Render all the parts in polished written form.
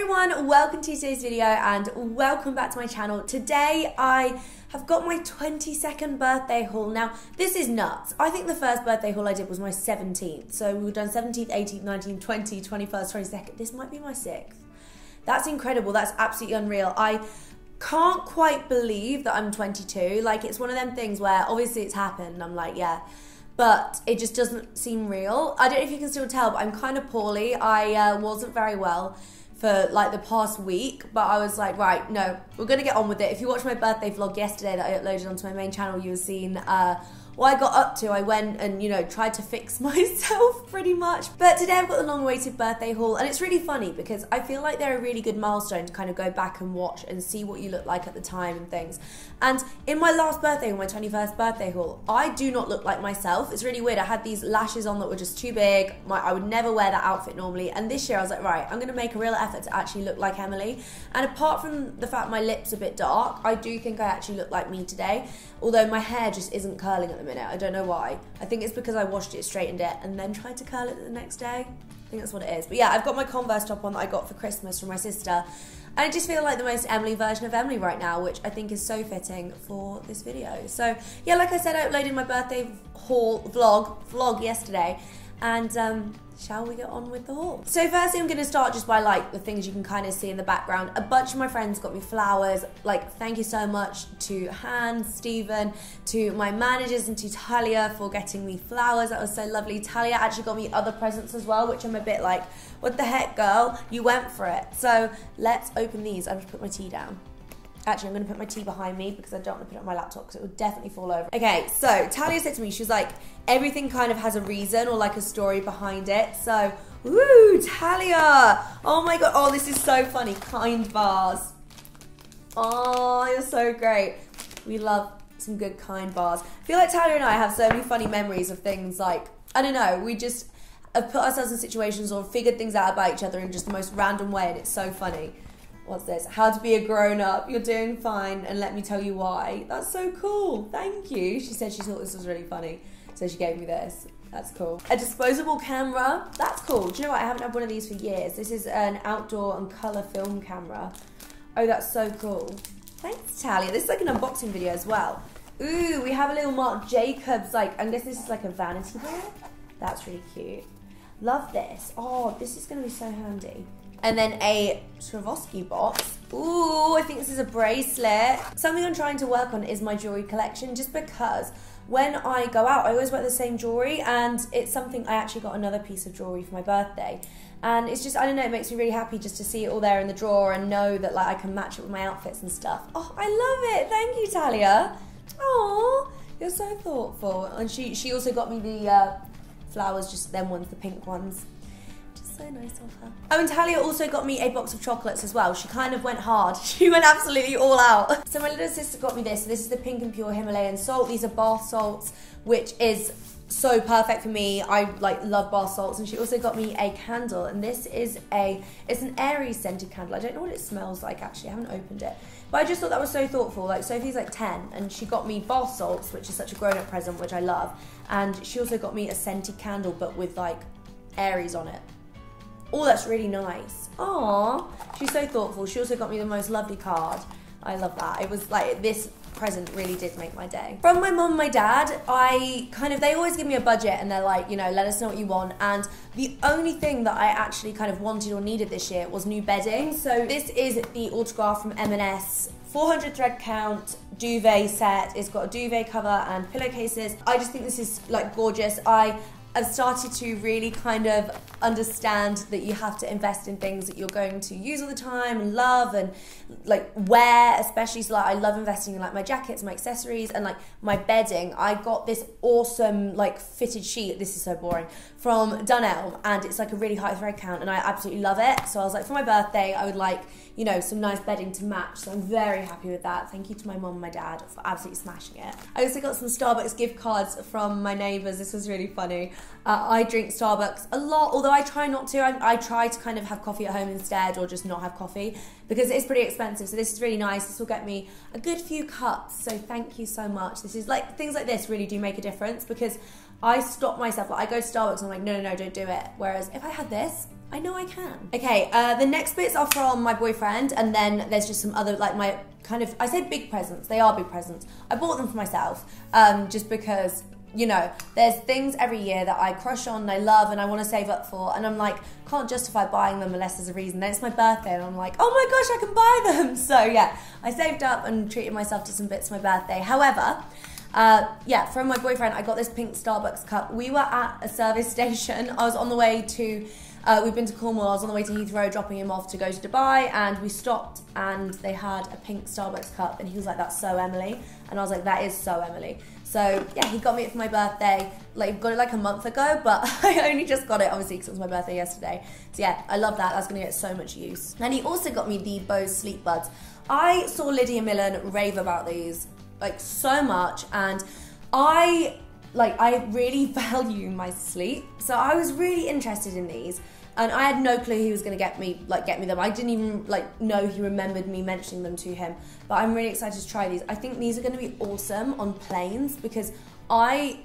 everyone, welcome to today's video and welcome back to my channel. Today I have got my 22nd birthday haul. Now this is nuts. I think the first birthday haul I did was my 17th. So we've done 17th, 18th, 19th, 20th, 21st, 22nd. This might be my 6th. That's incredible. That's absolutely unreal. I can't quite believe that I'm 22. Like, it's one of them things where obviously it's happened and I'm like, yeah, but it just doesn't seem real. I don't know if you can still tell, but I'm kind of poorly. I wasn't very well for like the past week, but I was like, right, no, we're gonna get on with it. If you watched my birthday vlog yesterday that I uploaded onto my main channel, you have seen what I got up to. I went and, you know, tried to fix myself pretty much. But today I've got the long-awaited birthday haul, and it's really funny because I feel like they're a really good milestone to kind of go back and watch and see what you look like at the time and things. And in my last birthday, my 21st birthday haul, I do not look like myself. It's really weird. I had these lashes on that were just too big. I would never wear that outfit normally. And this year I was like, right, I'm gonna make a real effort to actually look like Emily. And apart from the fact my lips are a bit dark, I do think I actually look like me today, although my hair just isn't curling at the minute. I don't know why. I think it's because I washed it, straightened it, and then tried to curl it the next day. I think that's what it is. But yeah, I've got my Converse top on that I got for Christmas from my sister, and I just feel like the most Emily version of Emily right now, which I think is so fitting for this video. So yeah, like I said, I uploaded my birthday haul vlog yesterday, and shall we get on with the haul? So firstly, I'm gonna start just by like the things you can kind of see in the background. A bunch of my friends got me flowers. Like, thank you so much to Han, Stephen, to my managers, and to Talia for getting me flowers. That was so lovely. Talia actually got me other presents as well, which I'm a bit like, what the heck, girl? You went for it. So let's open these. I'm gonna put my tea down. Actually, I'm gonna put my tea behind me because I don't wanna put it on my laptop because it would definitely fall over. Okay, so Talia said to me, she was like, everything kind of has a reason or like a story behind it. So, woo, Talia! Oh my God, oh, this is so funny. Kind bars. Oh, you're so great. We love some good Kind bars. I feel like Talia and I have so many funny memories of things like, I don't know, we just have put ourselves in situations or figured things out about each other in just the most random way, and it's so funny. What's this? How to be a grown-up. You're doing fine, and let me tell you why. That's so cool. Thank you. She said she thought this was really funny, so she gave me this. That's cool. A disposable camera. That's cool. Do you know what? I haven't had one of these for years. This is an outdoor and color film camera. Oh, that's so cool. Thanks, Talia. This is like an unboxing video as well. Ooh, we have a little Marc Jacobs. Like, I guess this is like a vanity bag. That's really cute. Love this. Oh, this is gonna be so handy. And then a Swarovski box. Ooh, I think this is a bracelet. Something I'm trying to work on is my jewelry collection, just because when I go out, I always wear the same jewelry, and it's something I actually got another piece of jewelry for my birthday. And it's just, I don't know, it makes me really happy just to see it all there in the drawer and know that like I can match it with my outfits and stuff. Oh, I love it. Thank you, Talia. Aw, you're so thoughtful. And she also got me the flowers, just them ones, the pink ones. So nice of her. Oh, and Talia also got me a box of chocolates as well. She kind of went hard. She went absolutely all out. So my little sister got me this. This is the Pink and Pure Himalayan salt. These are bath salts, which is so perfect for me. I like love bath salts. And she also got me a candle. And this is it's an airy scented candle. I don't know what it smells like actually. I haven't opened it. But I just thought that was so thoughtful. Like, Sophie's like 10 and she got me bath salts, which is such a grown-up present, which I love. And she also got me a scented candle, but with like Aries on it. Oh, that's really nice. Aww, she's so thoughtful. She also got me the most lovely card. I love that. It was like, this present really did make my day. From my mum and my dad, they always give me a budget and they're like, you know, let us know what you want. And the only thing that I actually kind of wanted or needed this year was new bedding. So this is the Autograph from M&S. 400 thread count duvet set. It's got a duvet cover and pillowcases. I just think this is like gorgeous. I've started to really kind of understand that you have to invest in things that you're going to use all the time and love and like wear, especially. So like, I love investing in like my jackets, my accessories, and like my bedding. I got this awesome like fitted sheet, this is so boring, from Dunelm, and it's like a really high thread count, and I absolutely love it. So I was like, for my birthday, I would like, you know, some nice bedding to match. So I'm very happy with that. Thank you to my mum and my dad for absolutely smashing it. I also got some Starbucks gift cards from my neighbours. This was really funny. I drink Starbucks a lot, although I try not to. I try to kind of have coffee at home instead, or just not have coffee, because it is pretty expensive. So this is really nice. This will get me a good few cups. So thank you so much. This is like, things like this really do make a difference, because I stop myself. Like, I go to Starbucks and I'm like, no, no, no, don't do it. Whereas if I had this, I know I can. Okay, the next bits are from my boyfriend, and then there's just some other, like, my kind of, I say big presents, they are big presents. I bought them for myself, just because, you know, there's things every year that I crush on and I love and I want to save up for, and I'm like, can't justify buying them unless there's a reason. Then it's my birthday and I'm like, oh my gosh, I can buy them. So yeah, I saved up and treated myself to some bits for my birthday. However, yeah, from my boyfriend, I got this pink Starbucks cup. We were at a service station. I was on the way to, we've been to Cornwall, I was on the way to Heathrow dropping him off to go to Dubai, and we stopped and they had a pink Starbucks cup, and he was like, that's so Emily. And I was like, that is so Emily. So yeah, he got me it for my birthday. Like, got it like a month ago, but I only just got it, obviously, because it was my birthday yesterday. So yeah, I love that. That's gonna get so much use. And he also got me the Bose Sleep Buds. I saw Lydia Millen rave about these, like, so much, and I really value my sleep. So I was really interested in these, and I had no clue he was gonna get me them. I didn't even know he remembered me mentioning them to him. But I'm really excited to try these. I think these are gonna be awesome on planes, because I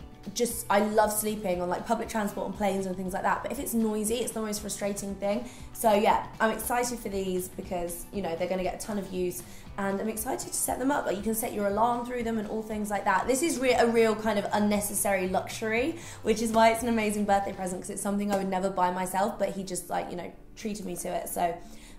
love sleeping on like public transport and planes and things like that. But if it's noisy, it's the most frustrating thing. So yeah, I'm excited for these because, you know, they're gonna get a ton of use, and I'm excited to set them up. Like, you can set your alarm through them and all things like that. This is a real kind of unnecessary luxury, which is why it's an amazing birthday present, because it's something I would never buy myself, but he just, like, you know, treated me to it. So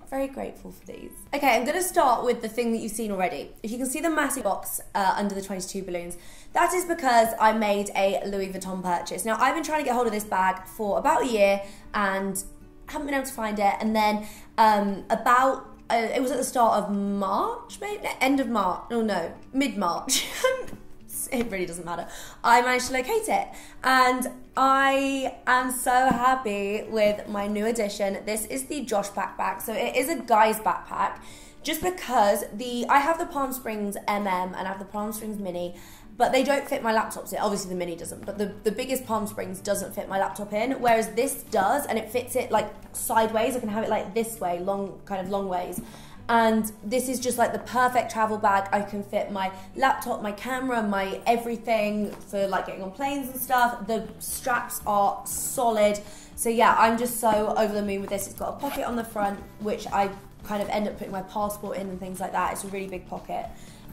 very grateful for these. Okay, I'm gonna start with the thing that you've seen already. If you can see the massive box under the 22 balloons, that is because I made a Louis Vuitton purchase. Now, I've been trying to get hold of this bag for about a year and haven't been able to find it. And then it was at the start of March, maybe? End of March, oh no, mid-March. It really doesn't matter. I managed to locate it, and I am so happy with my new addition. This is the Josh backpack. So it is a guy's backpack, just because I have the Palm Springs MM and I have the Palm Springs Mini, but they don't fit my laptops in. Obviously the Mini doesn't, but the biggest Palm Springs doesn't fit my laptop in, whereas this does, and it fits it like sideways. I can have it like this way, long ways. And this is just like the perfect travel bag. I can fit my laptop, my camera, my everything for like getting on planes and stuff. The straps are solid. So yeah, I'm just so over the moon with this. It's got a pocket on the front, which I kind of end up putting my passport in and things like that. It's a really big pocket.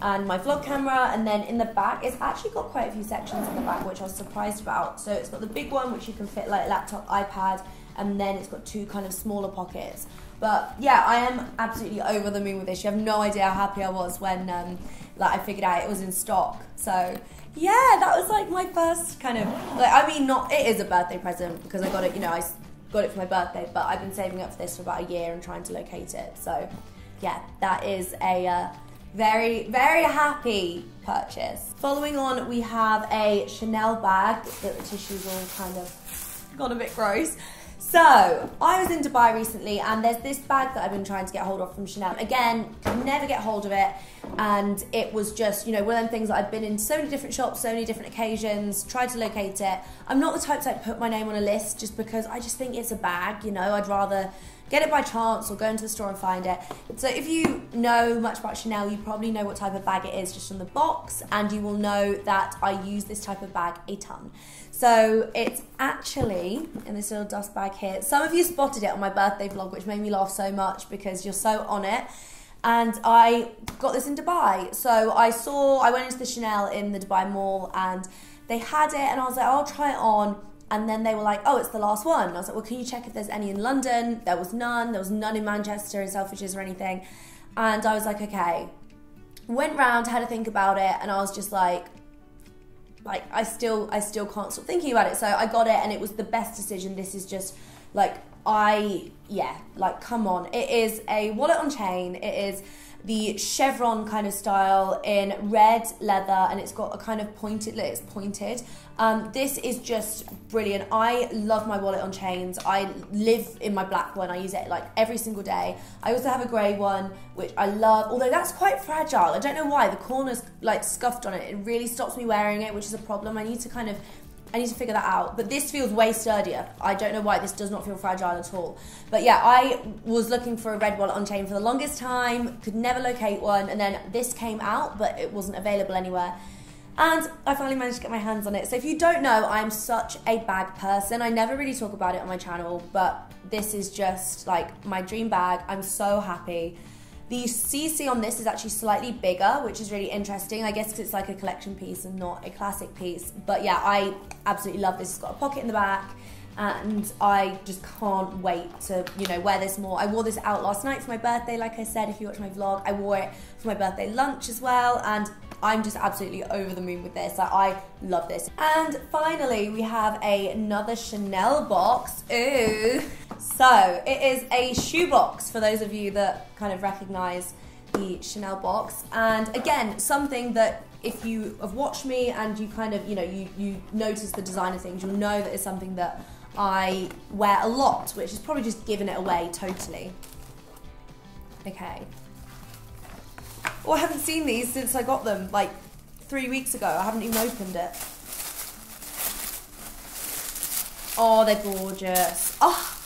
And my vlog camera, and then in the back, it's actually got quite a few sections in the back, which I was surprised about. So it's got the big one, which you can fit like laptop, iPad, and then it's got two kind of smaller pockets. But yeah, I am absolutely over the moon with this. You have no idea how happy I was when I figured out it was in stock. So yeah, that was like my first kind of, it is a birthday present because I got it, you know, I got it for my birthday, but I've been saving up for this for about a year and trying to locate it. So yeah, that is a very, very happy purchase. Following on, we have a Chanel bag that the tissues all kind of got a bit gross. So, I was in Dubai recently, and there's this bag that I've been trying to get hold of from Chanel. Again, could never get hold of it, and it was just, you know, one of them things that I've been in so many different shops, so many different occasions, tried to locate it. I'm not the type to like put my name on a list just because I just think it's a bag, you know. I'd rather get it by chance or go into the store and find it. So if you know much about Chanel, you probably know what type of bag it is just from the box, and you will know that I use this type of bag a ton. So it's actually in this little dust bag here. Some of you spotted it on my birthday vlog, which made me laugh so much because you're so on it. And I got this in Dubai. So I went into the Chanel in the Dubai mall, and they had it, and I was like, I'll try it on. And then they were like, oh, it's the last one. And I was like, well, can you check if there's any in London? There was none. There was none in Manchester, in Selfridges or anything. And I was like, okay. Went round, had a think about it, and I was just like I still can't stop thinking about it. So I got it, and it was the best decision. This is just like, come on. It is a wallet on chain. It is the chevron kind of style in red leather, and it's got a kind of pointed, look, it's pointed. This is just brilliant. I love my wallet on chains. I live in my black one. I use it like every single day. I also have a grey one, which I love, although that's quite fragile. I don't know why, the corner's like scuffed on it. It really stops me wearing it, which is a problem. I need to figure that out, but this feels way sturdier. I don't know why this does not feel fragile at all. But yeah, I was looking for a red wallet on chain for the longest time, could never locate one, and then this came out, but it wasn't available anywhere. And I finally managed to get my hands on it. So if you don't know, I'm such a bag person. I never really talk about it on my channel, but this is just like my dream bag. I'm so happy. The CC on this is actually slightly bigger, which is really interesting, I guess, because it's like a collection piece and not a classic piece. But yeah, I absolutely love this. It's got a pocket in the back, and I just can't wait to, you know, wear this more. I wore this out last night for my birthday, like I said, if you watch my vlog. I wore it for my birthday lunch as well, and I'm just absolutely over the moon with this. I love this. And finally, we have another Chanel box. Ooh. So it is a shoe box, for those of you that kind of recognize the Chanel box. And again, something that if you have watched me and you kind of, you know, you notice the design of things, you'll know that it's something that I wear a lot, which is probably just giving it away totally. Okay. Oh, I haven't seen these since I got them, like 3 weeks ago. I haven't even opened it. Oh, they're gorgeous. Oh,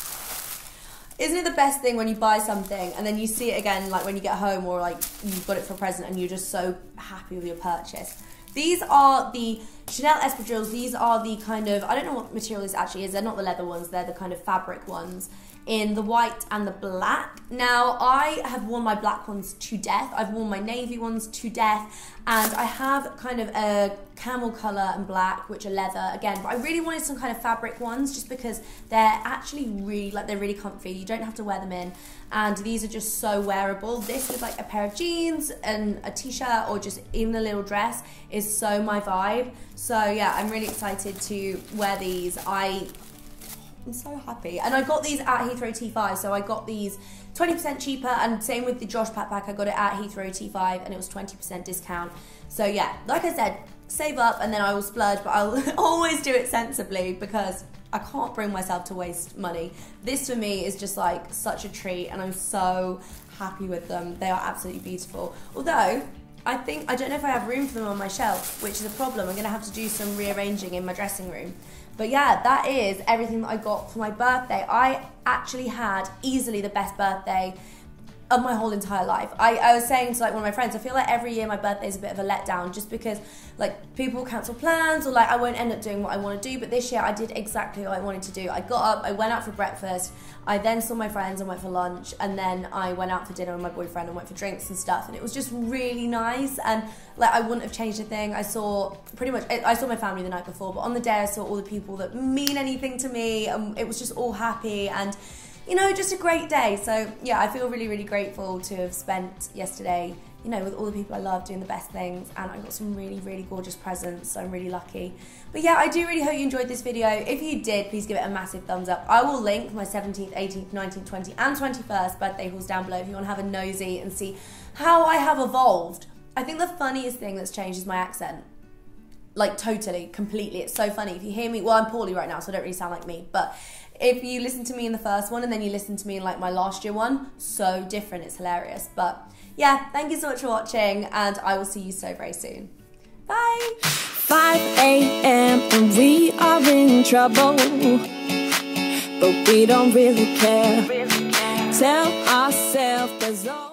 isn't it the best thing when you buy something and then you see it again, like when you get home, or like you've got it for a present and you're just so happy with your purchase. These are the Chanel espadrilles. These are the kind of, I don't know what material this actually is. They're not the leather ones. They're the kind of fabric ones, in the white and the black. Now, I have worn my black ones to death. I've worn my navy ones to death, and I have kind of a camel color and black, which are leather again, but I really wanted some kind of fabric ones just because they're actually really, like, they're really comfy. You don't have to wear them in, and these are just so wearable. This is like a pair of jeans and a t-shirt, or just even a little dress, is so my vibe. So yeah, I'm really excited to wear these. I'm so happy. And I got these at Heathrow T5, so I got these 20% cheaper, and same with the Josh backpack, I got it at Heathrow T5 and it was 20% discount. So yeah, like I said, save up and then I will splurge, but I'll always do it sensibly because I can't bring myself to waste money. This for me is just like such a treat, and I'm so happy with them. They are absolutely beautiful. Although, I think, I don't know if I have room for them on my shelf, which is a problem. I'm gonna have to do some rearranging in my dressing room. But yeah, that is everything that I got for my birthday. I actually had easily the best birthday of my whole entire life. I was saying to like one of my friends, I feel like every year my birthday is a bit of a letdown, just because like people cancel plans, or like I won't end up doing what I want to do. But this year I did exactly what I wanted to do. I got up, I went out for breakfast, I then saw my friends and went for lunch, and then I went out for dinner with my boyfriend and went for drinks and stuff, and it was just really nice. And like, I wouldn't have changed a thing. I saw pretty much, I saw my family the night before, but on the day I saw all the people that mean anything to me, and it was just all happy and, you know, just a great day. So yeah, I feel really, really grateful to have spent yesterday, you know, with all the people I love, doing the best things, and I got some really, really gorgeous presents, so I'm really lucky. But yeah, I do really hope you enjoyed this video. If you did, please give it a massive thumbs up. I will link my 17th, 18th, 19th, 20th, and 21st birthday hauls down below if you want to have a nosy and see how I have evolved. I think the funniest thing that's changed is my accent. Like totally, completely, it's so funny. If you hear me, well, I'm poorly right now, so I don't really sound like me, but if you listen to me in the first one and then you listen to me in like my last year one, so different, it's hilarious. But yeah, thank you so much for watching, and I will see you so very soon. Bye! 5 AM and we are in trouble, but we don't really care. Tell ourselves there's